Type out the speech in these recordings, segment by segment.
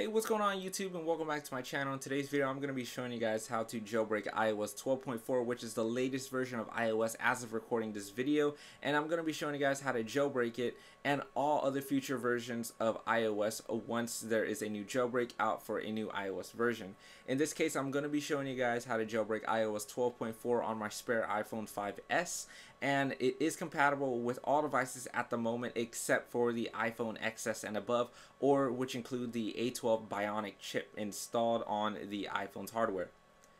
Hey, what's going on YouTube, and welcome back to my channel. In today's video, I'm going to be showing you guys how to jailbreak iOS 12.4, which is the latest version of iOS as of recording this video. And I'm going to be showing you guys how to jailbreak it and all other future versions of iOS once there is a new jailbreak out for a new iOS version. In this case, I'm going to be showing you guys how to jailbreak iOS 12.4 on my spare iPhone 5S. And it is compatible with all devices at the moment except for the iPhone XS and above, or which include the A12 Bionic chip installed on the iPhone's hardware.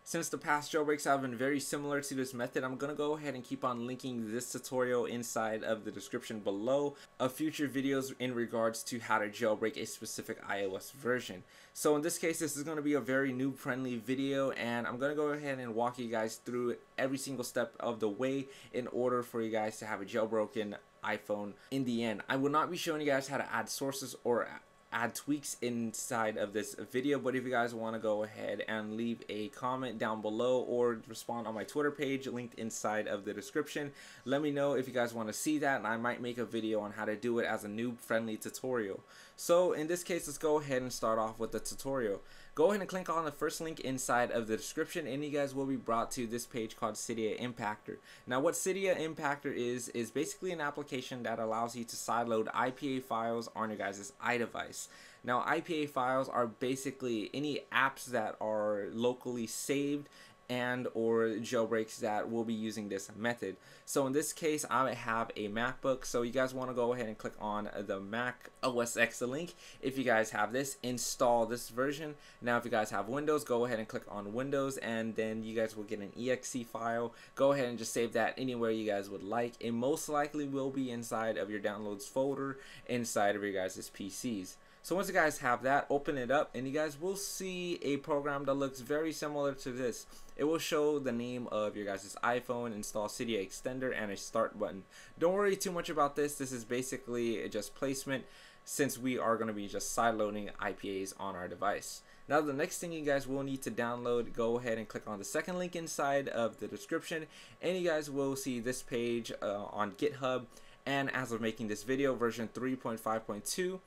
Since the past jailbreaks have been very similar to this method, I'm going to go ahead and keep on linking this tutorial inside of the description below of future videos in regards to how to jailbreak a specific iOS version. So in this case, this is going to be a very noob friendly video, and I'm going to go ahead and walk you guys through every single step of the way in order for you guys to have a jailbroken iPhone in the end. I will not be showing you guys how to add sources or add tweaks inside of this video, but if you guys want to go ahead and leave a comment down below or respond on my Twitter page linked inside of the description, let me know if you guys want to see that, and I might make a video on how to do it as a noob friendly tutorial. So in this case, let's go ahead and start off with the tutorial. Go ahead and click on the first link inside of the description, and you guys will be brought to this page called Cydia Impactor. Now what Cydia Impactor is basically an application that allows you to sideload IPA files on your guys' iDevice. Now, IPA files are basically any apps that are locally saved and or jailbreaks that will be using this method. So in this case, I have a MacBook, so you guys want to go ahead and click on the Mac OS X link. If you guys have this, install this version. Now if you guys have Windows, go ahead and click on Windows, and then you guys will get an exe file. Go ahead and just save that anywhere you guys would like. It most likely will be inside of your downloads folder inside of your guys' PCs. So once you guys have that, open it up, and you guys will see a program that looks very similar to this. It will show the name of your guys' iPhone, install Cydia Extender, and a start button. Don't worry too much about this. This is basically just placement, since we are going to be just sideloading IPAs on our device. Now the next thing you guys will need to download, go ahead and click on the second link inside of the description, and you guys will see this page on GitHub. And as of making this video, version 3.5.2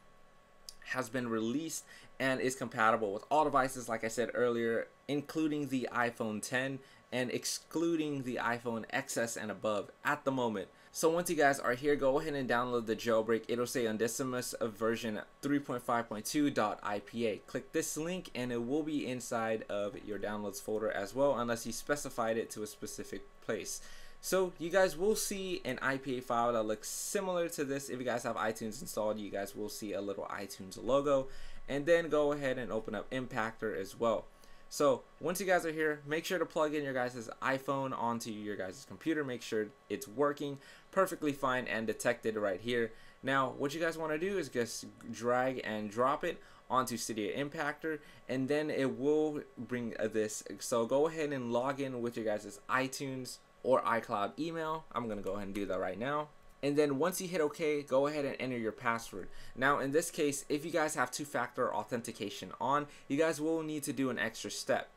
has been released and is compatible with all devices, like I said earlier, including the iPhone 10 and excluding the iPhone XS and above at the moment. So once you guys are here, go ahead and download the jailbreak. It'll say Undecimus version 3.5.2.ipa. Click this link and it will be inside of your downloads folder as well, unless you specified it to a specific place. So you guys will see an IPA file that looks similar to this. If you guys have iTunes installed, you guys will see a little iTunes logo, and then go ahead and open up Impactor as well. So once you guys are here, make sure to plug in your guys' iPhone onto your guys' computer. Make sure it's working perfectly fine and detected right here. Now what you guys want to do is just drag and drop it onto Cydia Impactor, and then it will bring this. So go ahead and log in with your guys' iTunes or iCloud email. I'm gonna go ahead and do that right now. And then once you hit OK, go ahead and enter your password. Now in this case, if you guys have two-factor authentication on, you guys will need to do an extra step.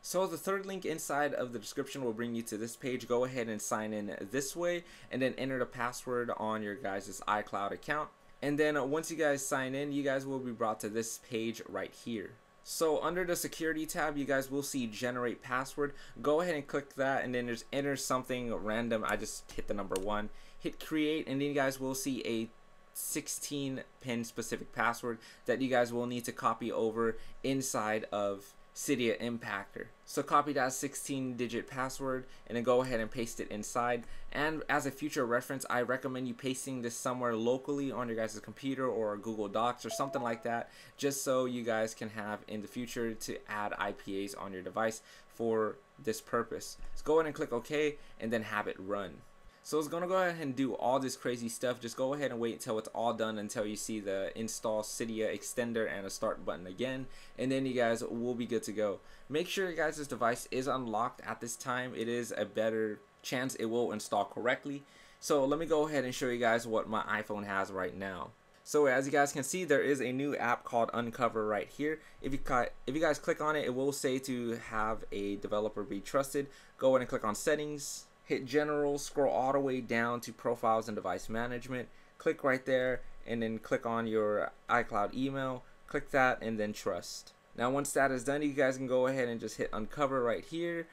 So the third link inside of the description will bring you to this page. Go ahead and sign in this way, and then enter the password on your guys' iCloud account. And then once you guys sign in, you guys will be brought to this page right here. So under the security tab, you guys will see generate password. Go ahead and click that, and then just enter something random. I just hit the number 1, hit create, and then you guys will see a 16-pin specific password that you guys will need to copy over inside of Cydia Impactor. So copy that 16-digit password and then go ahead and paste it inside. And as a future reference, I recommend you pasting this somewhere locally on your guys' computer or Google Docs or something like that, just so you guys can have in the future to add IPAs on your device for this purpose. So go ahead and click OK, and then have it run. So it's going to go ahead and do all this crazy stuff. Just go ahead and wait until it's all done, until you see the install Cydia Extender and a start button again, and then you guys will be good to go. Make sure you guys' device is unlocked at this time. It is a better chance it will install correctly. So let me go ahead and show you guys what my iPhone has right now. So as you guys can see, there is a new app called unc0ver right here. If you guys click on it, it will say to have a developer be trusted. Go ahead and click on settings. Hit general, scroll all the way down to profiles and device management, click right there, and then click on your iCloud email, click that, and then trust. Now once that is done, you guys can go ahead and just hit uncover right here,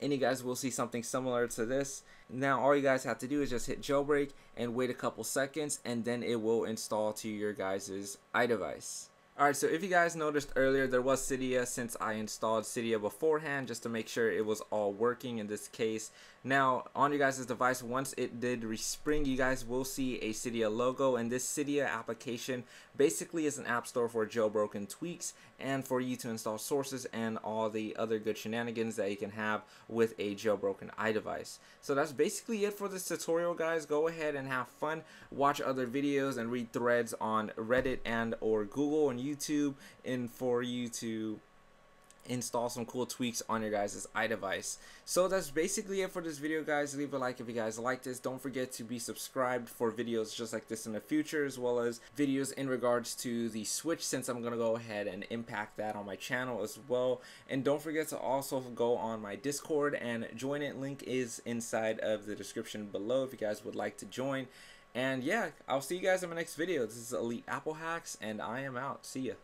and you guys will see something similar to this. Now all you guys have to do is just hit jailbreak and wait a couple seconds, and then it will install to your guys's iDevice. Alright, so if you guys noticed earlier, there was Cydia since I installed Cydia beforehand just to make sure it was all working in this case. Now, on your guys' device, once it did respring, you guys will see a Cydia logo, and this Cydia application basically is an app store for jailbroken tweaks and for you to install sources and all the other good shenanigans that you can have with a jailbroken iDevice. So that's basically it for this tutorial, guys. Go ahead and have fun, watch other videos, and read threads on Reddit and or Google and YouTube, and for you to install some cool tweaks on your guys' iDevice. So that's basically it for this video, guys. Leave a like if you guys liked this. Don't forget to be subscribed for videos just like this in the future, as well as videos in regards to the Switch, since I'm gonna go ahead and impact that on my channel as well. And don't forget to also go on my Discord and join it. Link is inside of the description below if you guys would like to join. And yeah, I'll see you guys in my next video. This is Elite Apple Hacks, and I am out. See ya.